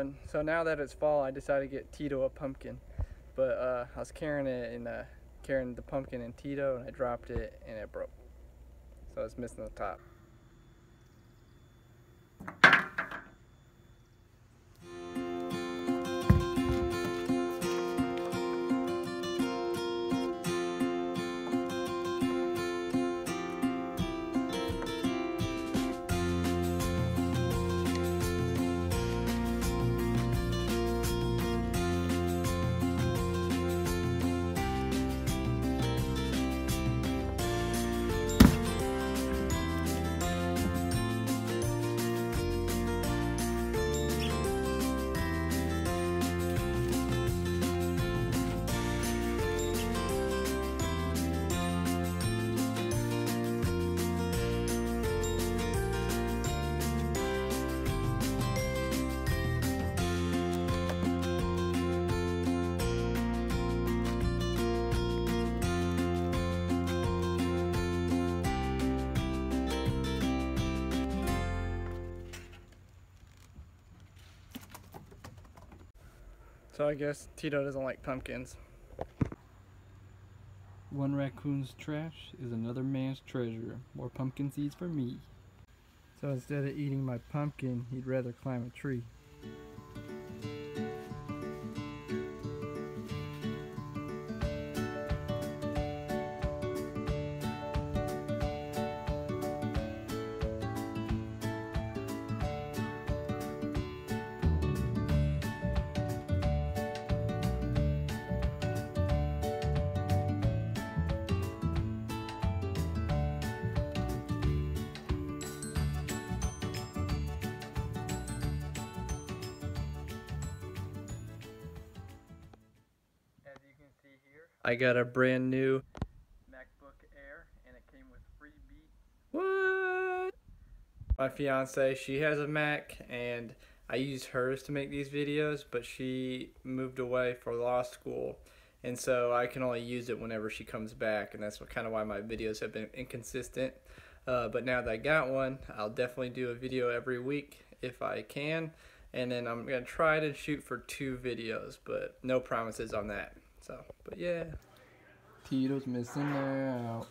one. So now that it's fall, I decided to get Tito a pumpkin. But I was carrying it and carrying the pumpkin and Tito, and I dropped it and it broke. So it's missing the top. So I guess Tito doesn't like pumpkins. One raccoon's trash is another man's treasure. More pumpkin seeds for me. So instead of eating my pumpkin, he'd rather climb a tree. I got a brand new MacBook Air, and it came with free Beats. What? My fiance, she has a Mac, and I use hers to make these videos, but she moved away for law school, and so I can only use it whenever she comes back, and that's kind of why my videos have been inconsistent. But now that I got one, I'll definitely do a video every week if I can, and then I'm going to try to shoot for 2 videos, but no promises on that. So, but yeah. Tito's missing out.